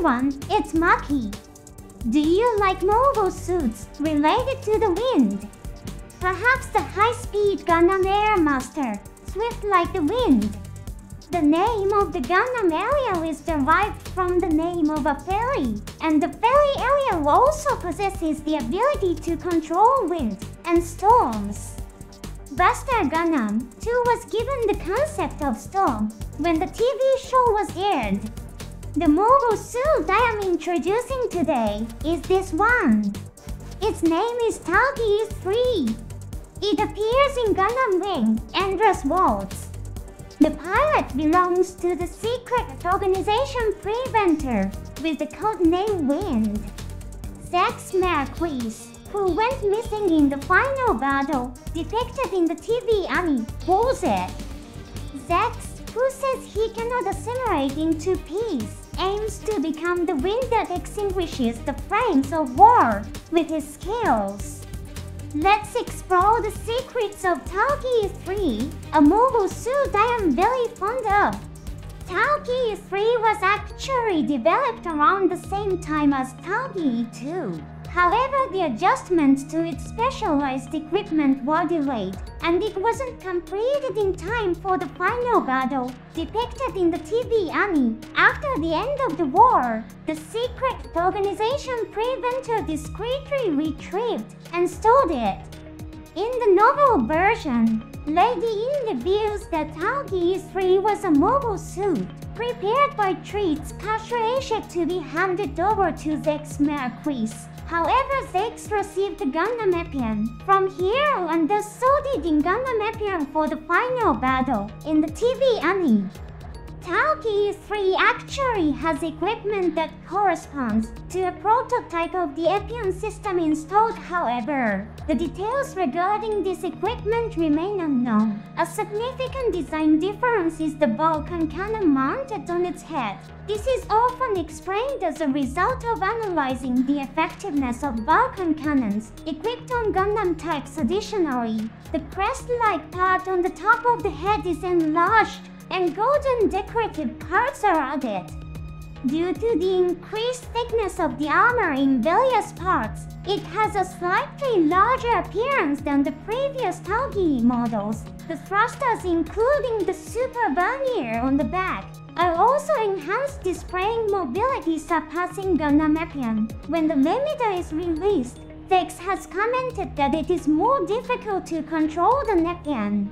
everyone, it's Maki. Do you like mobile suits related to the wind? Perhaps the high-speed Gundam Air Master, swift like the wind. The name of the Gundam Aerial is derived from the name of a ferry, and the ferry Aerial also possesses the ability to control wind and storms. Buster Gundam, too, was given the concept of storm when the TV show was aired. The mobile suit I am introducing today is this one. Its name is Tallgeese 3. It appears in Gundam Wing, Endless Waltz. The pilot belongs to the secret organization Preventer, with the codename Wind. Zechs Merquise, who went missing in the final battle depicted in the TV anime, holds it. Zechs, who says he cannot assimilate into peace, aims to become the wind that extinguishes the flames of war with his skills. Let's explore the secrets of Tallgeese 3, a mobile suit I am very fond of. Tallgeese 3 was actually developed around the same time as Tallgeese 2. However, the adjustments to its specialized equipment were delayed, and it wasn't completed in time for the final battle, depicted in the TV anime. After the end of the war, the secret organization Preventer discreetly retrieved and stole it. In the novel version, Lady Une reveals that Tallgeese 3 was a mobile suit, prepared by Treize Khushrenada to be handed over to Zechs Merquise. However, Zechs received the Gundam Epyon from Heero and thus sold it in Gundam Epyon for the final battle in the TV anime. Tallgeese 3 actually has equipment that corresponds to a prototype of the Epyon system installed. However, the details regarding this equipment remain unknown. A significant design difference is the Vulcan cannon mounted on its head. This is often explained as a result of analyzing the effectiveness of Vulcan cannons equipped on Gundam types. Additionally, the crest-like part on the top of the head is enlarged, and golden decorative parts are added. Due to the increased thickness of the armor in various parts, it has a slightly larger appearance than the previous Tallgeese models. The thrusters, including the super vernier on the back, are also enhanced, displaying mobility surpassing Gundam Epyon. When the limiter is released, Zechs has commented that it is more difficult to control than Epyon.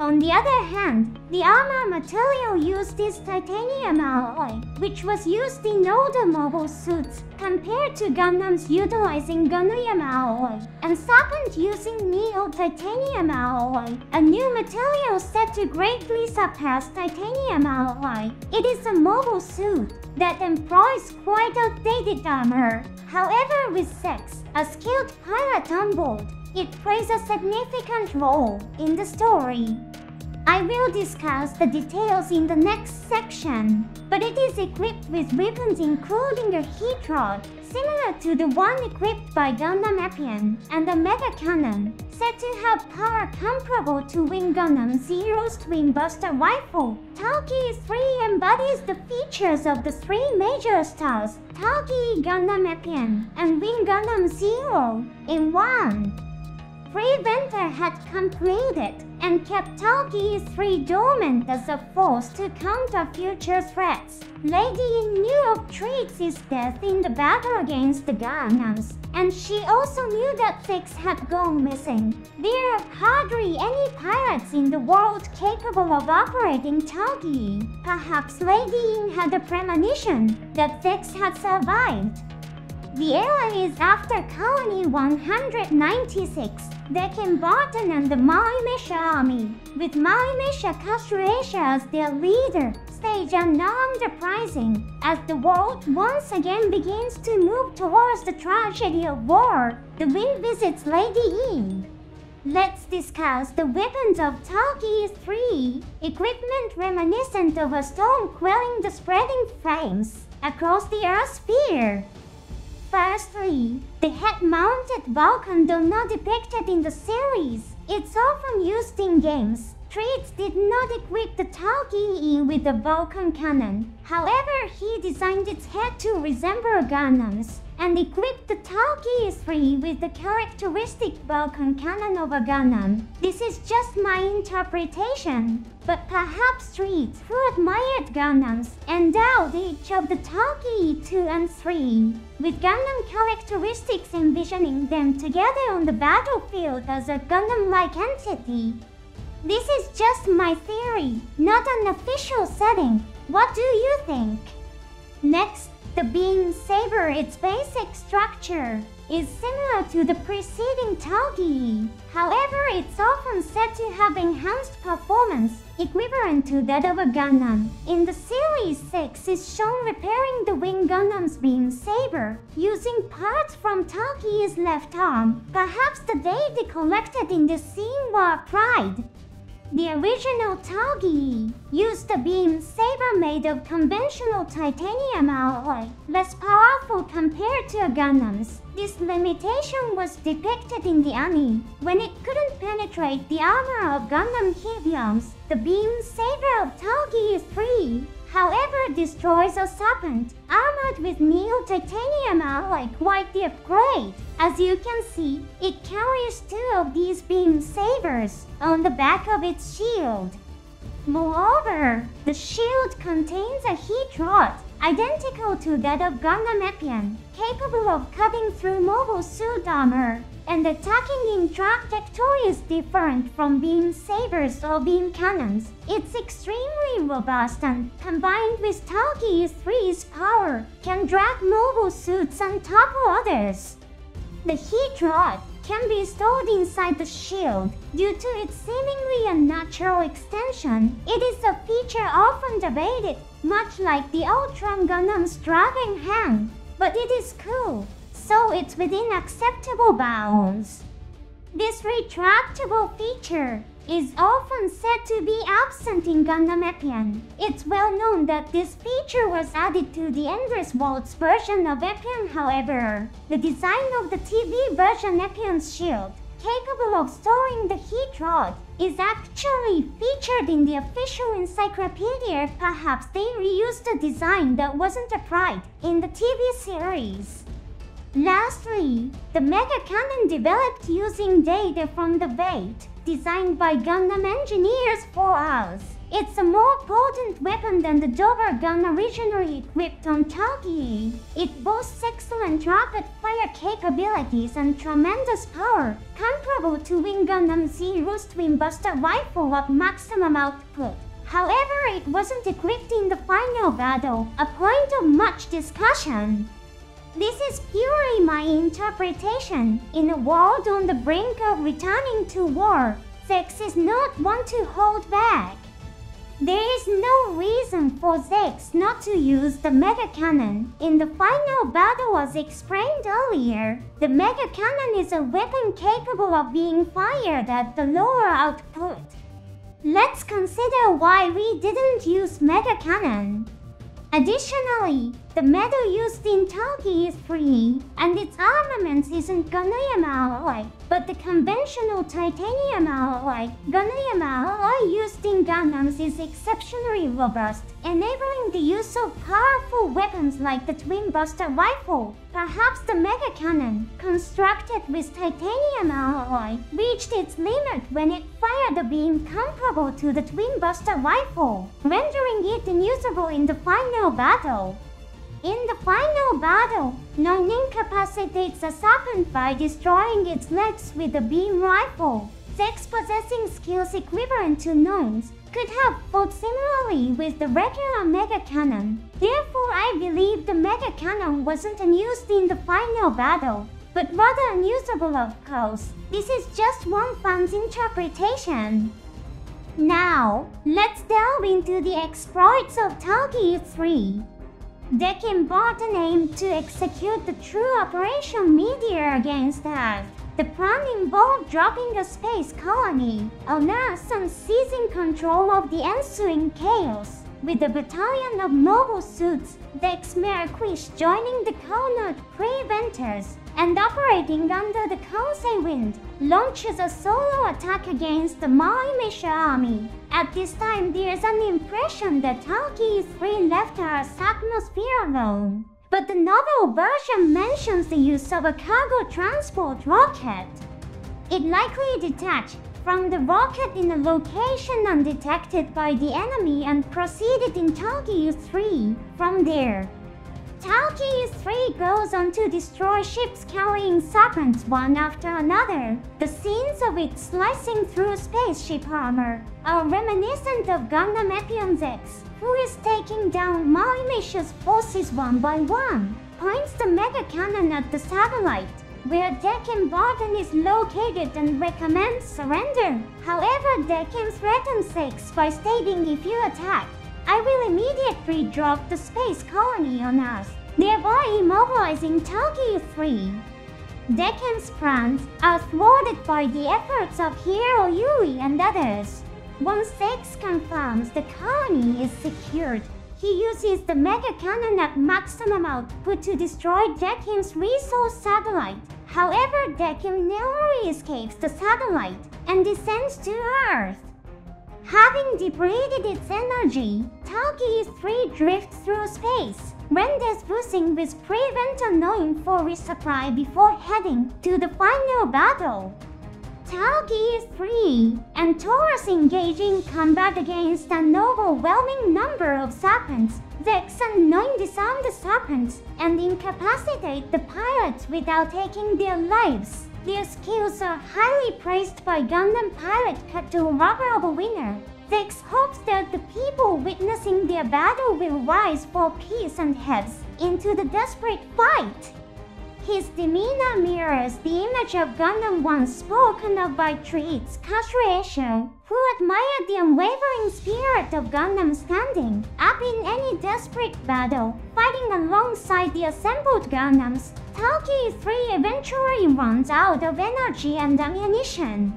On the other hand, the armor material used is titanium alloy, which was used in older mobile suits, compared to Gundams utilizing Gunnoyama alloy, and Serpent using Neo Titanium Alloy, a new material said to greatly surpass titanium alloy. It is a mobile suit that employs quite outdated armor. However, with Zechs, a skilled pilot on board, it plays a significant role in the story. I will discuss the details in the next section, but it is equipped with weapons including a heat rod, similar to the one equipped by Gundam Epyon, and a mega cannon, said to have power comparable to Wing Gundam Zero's Twin Buster Rifle. Tallgeese 3 embodies the features of the three major stars, Tallgeese, Gundam Epyon, and Wing Gundam Zero, in one. Preventer had completed and kept Tallgeese 3 dormant as a force to counter future threats. Lady Une knew of Treize's death in the battle against the Gundams, and she also knew that Zechs had gone missing. There are hardly any pilots in the world capable of operating Tallgeese. Perhaps Lady Une had a premonition that Zechs had survived. The era is after Colony 196, Dekim Barton and the Mariemaia Army, with Mariemaia Khushrenada as their leader, stage an armed uprising as the world once again begins to move towards the tragedy of war. The wind visits Lady Une. Let's discuss the weapons of Tallgeese 3, equipment reminiscent of a storm quelling the spreading flames across the Earth sphere. Firstly, the head-mounted Vulcan donor depicted in the series. It's often used in games, Fritz did not equip the Tallgeese with the Vulcan cannon. However, he designed its head to resemble Gundam's, and equipped the Tallgeese 3 with the characteristic Vulcan cannon of a Gundam. This is just my interpretation, but perhaps Fritz, who admired Gundams, endowed each of the Tallgeese 2 and 3 with Gundam characteristics, envisioning them together on the battlefield as a Gundam-like entity. This is just my theory, not an official setting. What do you think? Next, the beam saber. Its basic structure is similar to the preceding Tallgeese. However, it's often said to have enhanced performance, equivalent to that of a Gundam. In the Series 6 is shown repairing the Wing Gundam's beam saber, using parts from Tallgeese's left arm. Perhaps the data collected in this scene were pride. The original Tallgeese used a beam saber made of conventional titanium alloy, less powerful compared to a Gundam's. This limitation was depicted in the anime. When it couldn't penetrate the armor of Gundam Heavy Arms, the beam saber of Tallgeese 3, however, destroys a Serpent, armored with Neo Titanium Alloy, quite the upgrade. As you can see, it carries two of these beam sabers on the back of its shield. Moreover, the shield contains a heat rod, identical to that of Gundam Epyon, capable of cutting through mobile suit armor and attacking in trajectories different from beam sabers or beam cannons. It's extremely robust and, combined with Tallgeese 3's power, can drag mobile suits and topple others. The heat rod can be stored inside the shield. Due to its seemingly unnatural extension, it is a feature often debated, much like the Ultron Gundam's dragon hand. But it is cool, so it's within acceptable bounds. This retractable feature is often said to be absent in Gundam Epyon. It's well known that this feature was added to the Endless Waltz version of Epyon. However, the design of the TV version Epyon's shield, capable of storing the heat rod, is actually featured in the official encyclopedia. Perhaps they reused a design that wasn't applied in the TV series. Lastly, the mega cannon, developed using data from the V-Aid, designed by Gundam engineers for us. It's a more potent weapon than the Dover Gun originally equipped on Tallgeese. It boasts excellent rapid fire capabilities and tremendous power, comparable to Wing Gundam Zero's Twin Buster rifle of maximum output. However, it wasn't equipped in the final battle, a point of much discussion. This is purely my interpretation. In a world on the brink of returning to war, Zechs is not one to hold back. There is no reason for Zechs not to use the mega cannon. In the final battle, as explained earlier, the mega cannon is a weapon capable of being fired at the lower output. Let's consider why we didn't use mega cannon. Additionally, the metal used in Tallgeese 3 and its armaments isn't Gunnoyama Alloy, but the conventional titanium alloy. Gunnoyama Alloy used in Gundams is exceptionally robust, enabling the use of powerful weapons like the Twin Buster rifle. Perhaps the mega cannon, constructed with titanium alloy, reached its limit when it fired a beam comparable to the Twin Buster rifle, rendering it unusable in the final battle. In the final battle, Noin incapacitates a Serpent by destroying its legs with a beam rifle. Zechs, possessing skills equivalent to Noin's, could have fought similarly with the regular mega cannon. Therefore, I believe the mega cannon wasn't unused in the final battle, but rather unusable, of course. This is just one fan's interpretation. Now, let's delve into the exploits of Tallgeese 3. Dekim Barton aimed to execute the true Operation Meteor against Earth. The plan involved dropping a space colony on Earth and seizing control of the ensuing chaos. With a battalion of mobile suits, Zechs Merquise joining the Colony 196 Preventers, and operating under the Kansai wind, launches a solo attack against the Mariemaia Army. At this time, there's an impression that Tallgeese 3 left her atmosphere alone. But the novel version mentions the use of a cargo transport rocket. It likely detached from the rocket in a location undetected by the enemy and proceeded in Tallgeese 3 from there. Tallgeese 3 goes on to destroy ships carrying Serpents one after another. The scenes of it slicing through spaceship armor are reminiscent of Gundam Epyon Zechs, who is taking down Mariemaisia's forces one by one, points the mega cannon at the satellite, where Dekim Barton is located and recommends surrender. However, Dekim threatens Zechs by stating, "If you attack, I will immediately drop the space colony on us," thereby immobilizing Tallgeese 3. Dekim's plans are thwarted by the efforts of Heero Yuy and others. Once Zechs confirms the colony is secured, he uses the mega cannon at maximum output to destroy Dekim's resource satellite. However, Dekim narrowly escapes the satellite and descends to Earth. Having depleted its energy, Tallgeese 3 drifts through space, rendezvousing with Preventer Noin for resupply before heading to the final battle. Tallgeese 3 and Taurus engage in combat against an overwhelming number of Serpents. Zechs and Noin disarm the Serpents and incapacitate the pilots without taking their lives. Their skills are highly praised by Gundam pilot Quatre Raberba Winner. Zechs hopes that the people witnessing their battle will rise for peace and heads into the desperate fight. His demeanor mirrors the image of Gundam once spoken of by Treize Khushrenada, who admired the unwavering spirit of Gundam standing up in any desperate battle, fighting alongside the assembled Gundams. Tallgeese 3 eventually runs out of energy and ammunition.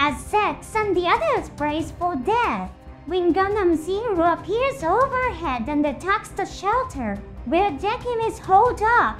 As Zechs and the others brace for death, Wing Gundam Zero appears overhead and attacks the shelter, where Dekim is holed up.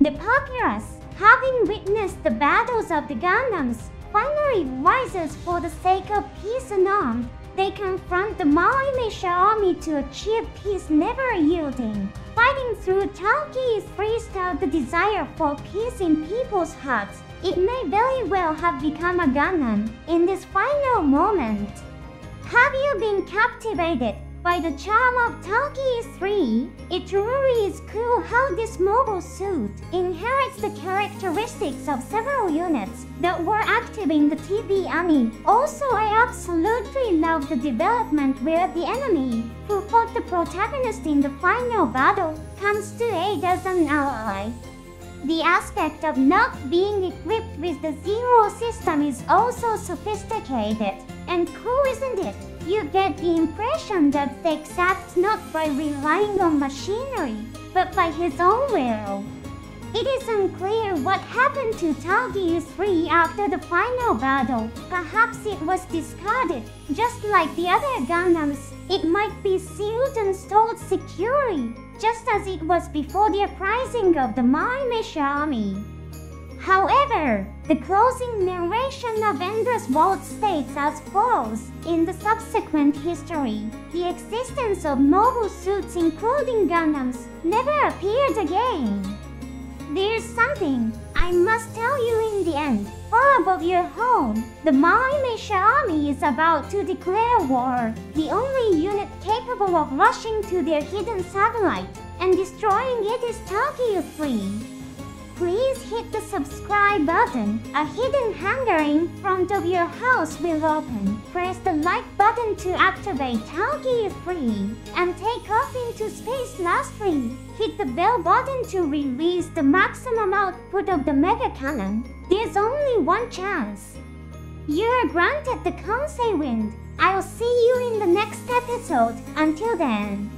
The populace, having witnessed the battles of the Gundams, finally rises for the sake of peace and arms. They confront the Mariemaia Army to achieve peace, never yielding. Fighting through Tallgeese 3 stoked the desire for peace in people's hearts. It may very well have become a Gundam in this final moment. Have you been captivated by the charm of Tallgeese 3? It truly is cool how this mobile suit inherits the characteristics of several units that were active in the TV anime. Also, I absolutely love the development where the enemy, who fought the protagonist in the final battle, comes to aid as an ally. The aspect of not being equipped with the Zero system is also sophisticated and cool, isn't it? You get the impression that Zechs acts not by relying on machinery, but by his own will. It is unclear what happened to Tallgeese 3 after the final battle. Perhaps it was discarded, just like the other Gundams. It might be sealed and stored securely, just as it was before the uprising of the Mariemaia Army. However, the closing narration of Endless Waltz states as follows: in the subsequent history, the existence of mobile suits including Gundams never appeared again. There's something I must tell you in the end. Far above your home, the Mariemaia Army is about to declare war, the only unit capable of rushing to their hidden satellite and destroying it is Tallgeese 3. Please hit the subscribe button. A hidden hangar in front of your house will open. Press the like button to activate Tallgeese 3 and take off into space. Lastly, hit the bell button to release the maximum output of the mega cannon. There's only one chance. You're granted the Kansai wind. I'll see you in the next episode. Until then.